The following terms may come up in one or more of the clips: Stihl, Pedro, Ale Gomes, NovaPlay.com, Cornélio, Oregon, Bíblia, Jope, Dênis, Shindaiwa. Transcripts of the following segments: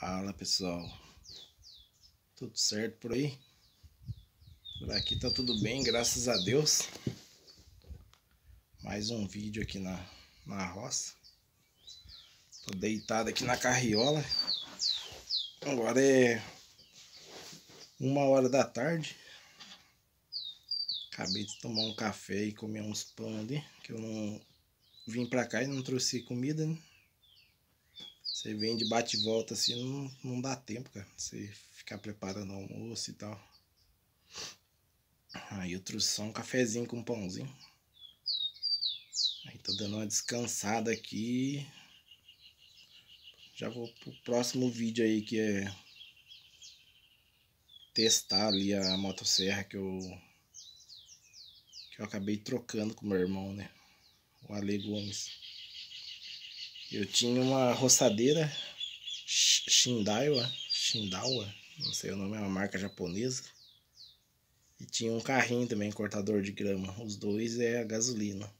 Fala pessoal, tudo certo por aí? Por aqui tá tudo bem, graças a Deus. Mais um vídeo aqui na roça. Tô deitado aqui na carriola. Agora é 1h da tarde. Acabei de tomar um café e comer uns pão ali, que eu não vim pra cá e não trouxe comida, né? Você vem de bate e volta assim, não dá tempo, cara. Você ficar preparando almoço e tal. Aí eu trouxe só um cafezinho com um pãozinho. Aí tô dando uma descansada aqui. Já vou pro próximo vídeo aí, que é testar ali a motosserra que eu acabei trocando com meu irmão, né? O Ale Gomes. Eu tinha uma roçadeira Shindaiwa, não sei o nome, é uma marca japonesa. E tinha um carrinho também, cortador de grama. Os dois é a gasolina.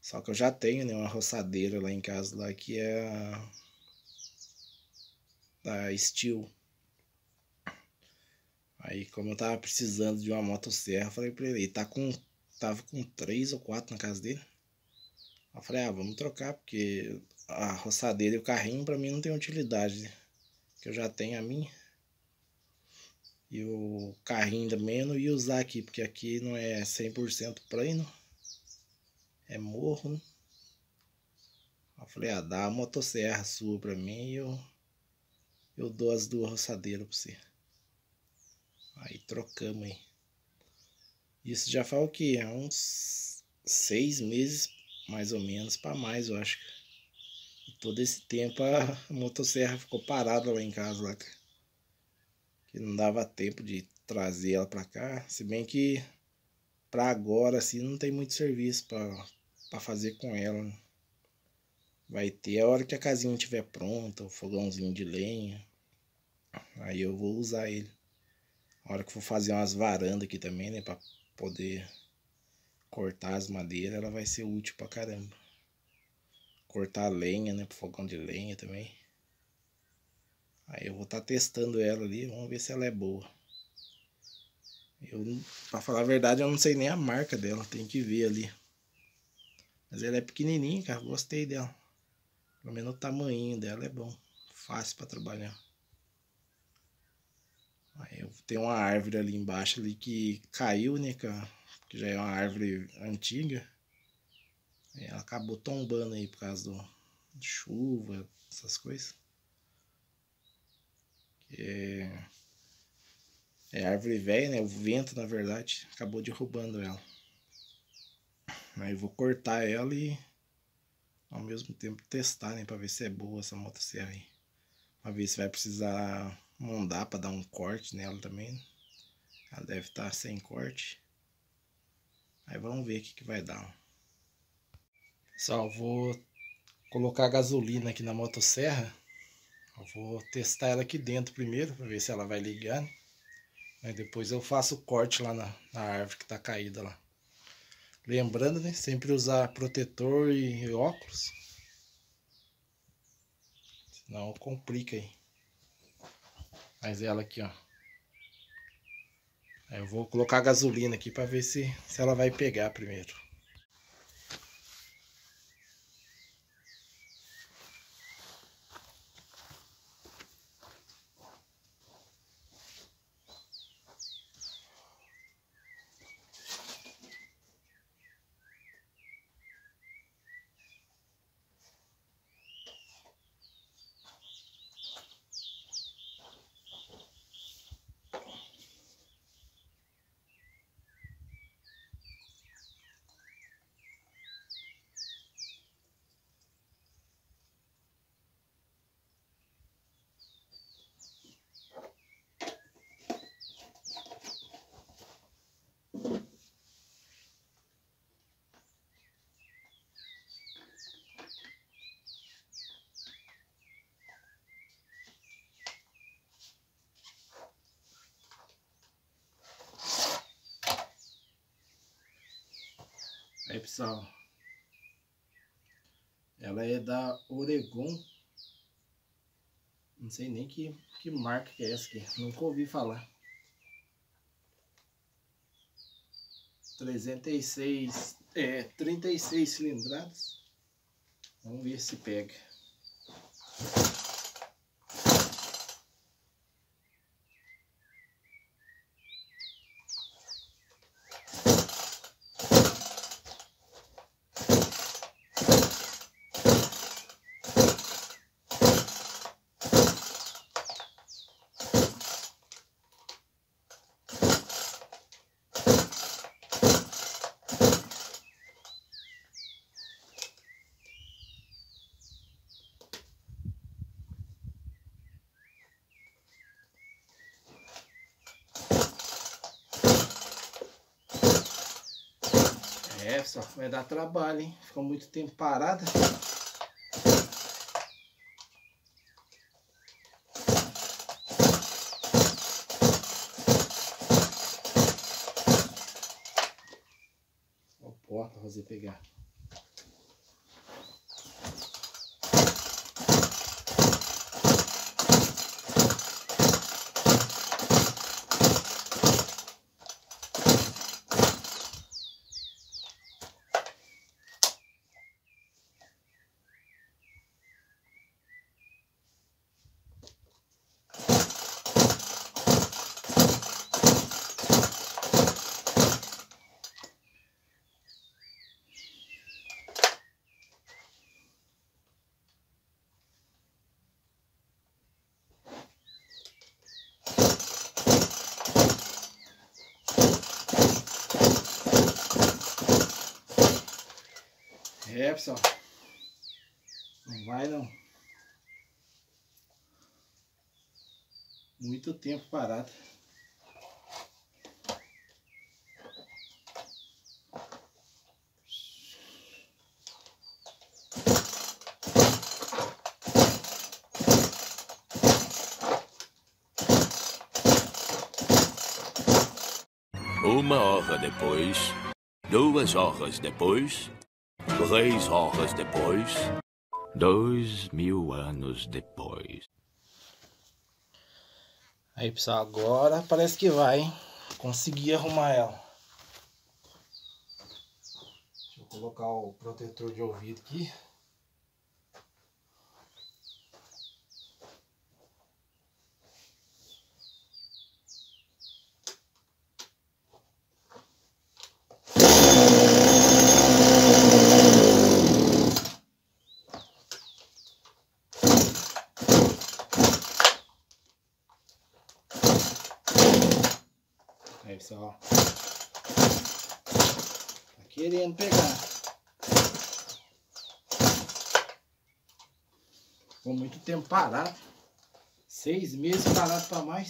Só que eu já tenho, né, uma roçadeira lá em casa, lá que é a da Stihl. Aí como eu tava precisando de uma motosserra, falei pra ele, tava com 3 ou 4 na casa dele. Eu falei, ah, vamos trocar, porque a roçadeira e o carrinho pra mim não tem utilidade, né? Que eu já tenho a minha. E o carrinho também eu não ia usar aqui, porque aqui não é 100% plano, é morro, né? Eu falei, ah, dá a motosserra sua pra mim e eu dou as 2 roçadeiras pra você. Aí trocamos aí. Isso já faz o que? É uns 6 meses mais ou menos, para mais, eu acho. E todo esse tempo a motosserra ficou parada lá em casa, lá, que não dava tempo de trazer ela para cá. Se bem que para agora assim não tem muito serviço para fazer com ela. Vai ter a hora que a casinha estiver pronta, o fogãozinho de lenha. Aí eu vou usar ele. A hora que for fazer umas varandas aqui também, né, para poder cortar as madeiras, ela vai ser útil pra caramba. Cortar lenha, né, pro fogão de lenha também. Aí eu vou estar testando ela ali, vamos ver se ela é boa. Eu, pra falar a verdade, eu não sei nem a marca dela, tem que ver ali. Mas ela é pequenininha, cara, gostei dela. Pelo menos o tamanho dela é bom, fácil pra trabalhar. Aí eu tenho uma árvore ali embaixo ali que caiu, né, cara, que já é uma árvore antiga. Ela acabou tombando aí por causa de chuva, essas coisas. É árvore velha, né? O vento, na verdade, acabou derrubando ela. Aí eu vou cortar ela e ao mesmo tempo testar, né, pra ver se é boa essa motosserra aí. Pra ver se vai precisar mandar pra dar um corte nela também. Ela deve estar sem corte. Aí vamos ver o que vai dar. Pessoal, vou colocar a gasolina aqui na motosserra. Eu vou testar ela aqui dentro primeiro, para ver se ela vai ligar. Aí depois eu faço o corte lá na árvore que tá caída lá. Lembrando, né, sempre usar protetor e óculos. Senão complica aí. Mas ela aqui, ó. Eu vou colocar a gasolina aqui para ver se ela vai pegar primeiro. Aí pessoal, ela é da Oregon Não sei nem que marca que é essa aqui. Nunca ouvi falar. 36 cilindradas. Vamos ver se pega. É, só vai dar trabalho, hein? Ficou muito tempo parada. Ó, porta fazer pegar. É, pessoal, não vai não. Muito tempo parado. Uma hora depois, 2 horas depois, 3 horas depois, 2000 anos depois. Aí, pessoal, agora parece que vai, hein? Consegui arrumar ela. Deixa eu colocar o protetor de ouvido aqui. Pessoal, tá querendo pegar. Ficou muito tempo parado, 6 meses parado para mais.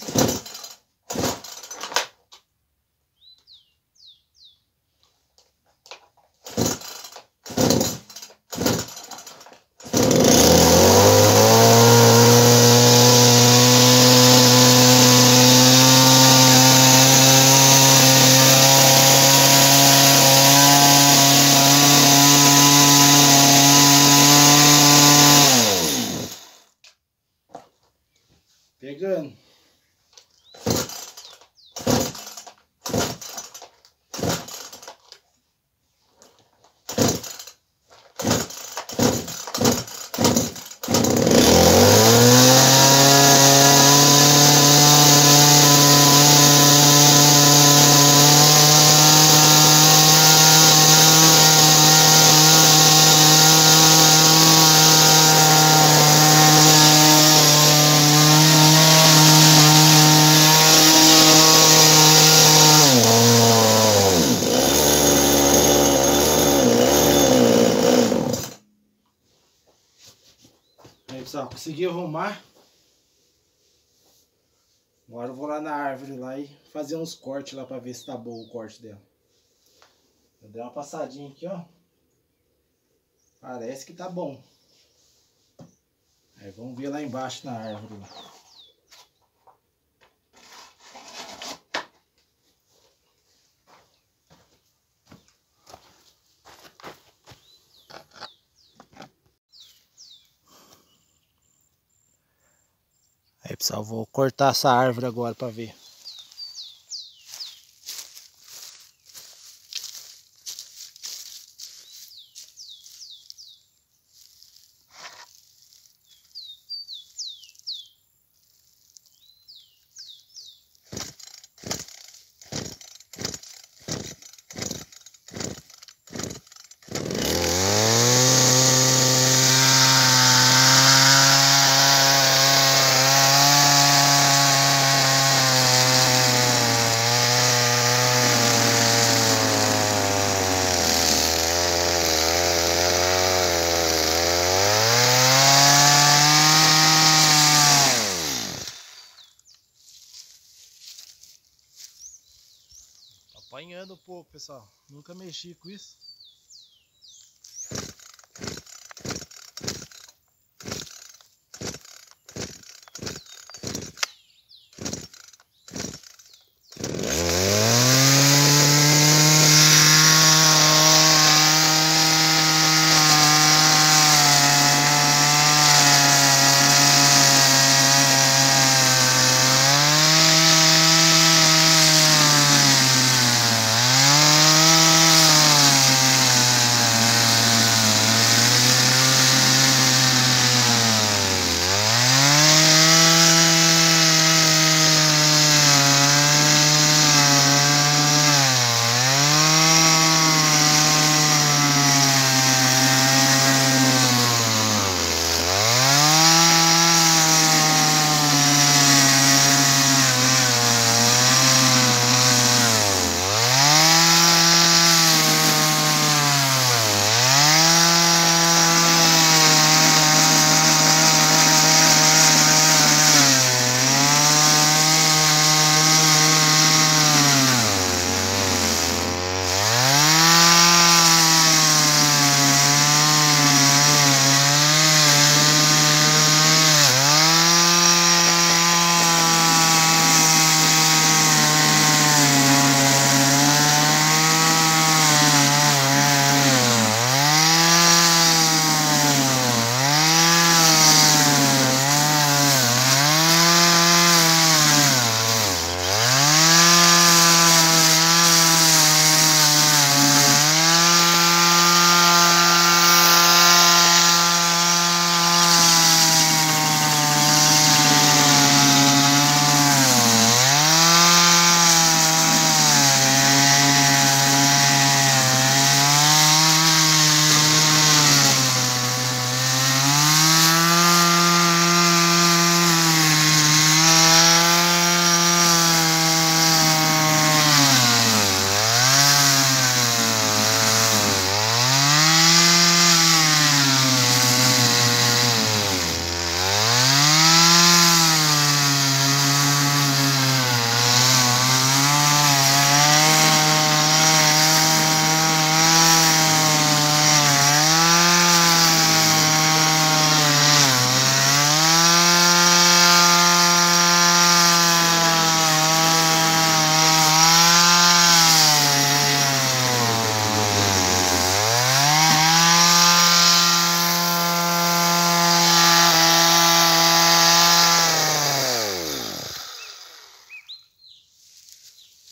Pegando. Pessoal, consegui arrumar. Agora eu vou lá na árvore lá e fazer uns cortes lá para ver se tá bom o corte dela. Eu dei uma passadinha aqui, ó. Parece que tá bom. Aí vamos ver lá embaixo na árvore. pessoal. Vou cortar essa árvore agora para ver. Apanhando um pouco, pessoal. Nunca mexi com isso.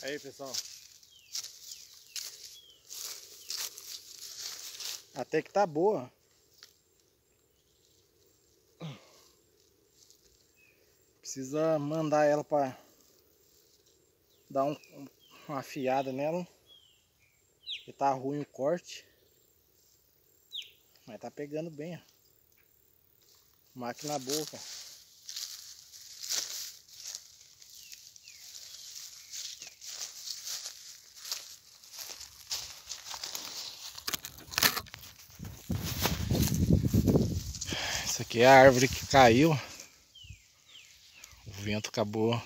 Aí, pessoal, até que tá boa. Precisa mandar ela para dar uma afiada nela, porque tá ruim o corte, mas tá pegando bem, ó. Máquina boa, cara. Essa aqui é a árvore que caiu, o vento acabou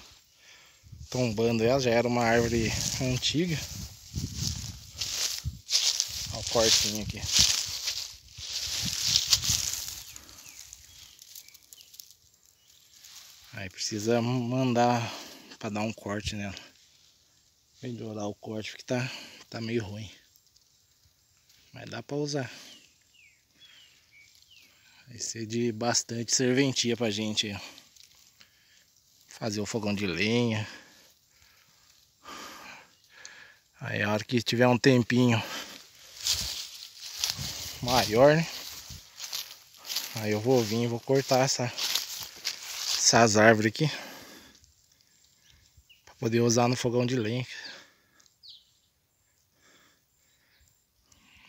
tombando ela, já era uma árvore antiga. Olha o cortinho aqui. Aí precisa mandar para dar um corte nela, melhorar o corte porque tá meio ruim, mas dá para usar. Vai ser de bastante serventia pra gente. fazer o fogão de lenha. Aí a hora que tiver um tempinho maior, né? Aí eu vou vir e vou cortar essas árvores aqui para poder usar no fogão de lenha.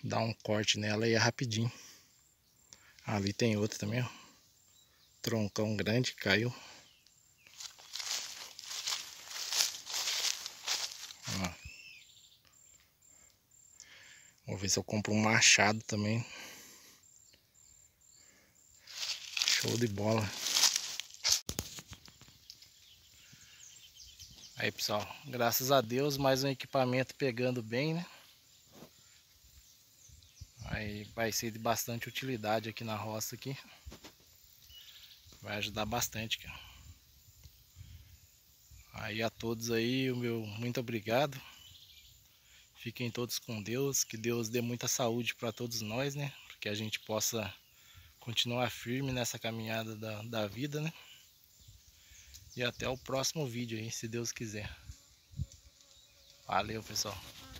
Dar um corte nela e é rapidinho. Ali tem outra também, ó. Troncão grande, caiu. Ó. Vou ver se eu compro um machado também. Show de bola. Aí, pessoal, graças a Deus, mais um equipamento pegando bem, né? Aí vai ser de bastante utilidade aqui na roça aqui. Vai ajudar bastante, cara. Aí a todos aí, o meu muito obrigado. Fiquem todos com Deus, que Deus dê muita saúde para todos nós, né? Que a gente possa continuar firme nessa caminhada da vida, né? E até o próximo vídeo aí, se Deus quiser. Valeu, pessoal.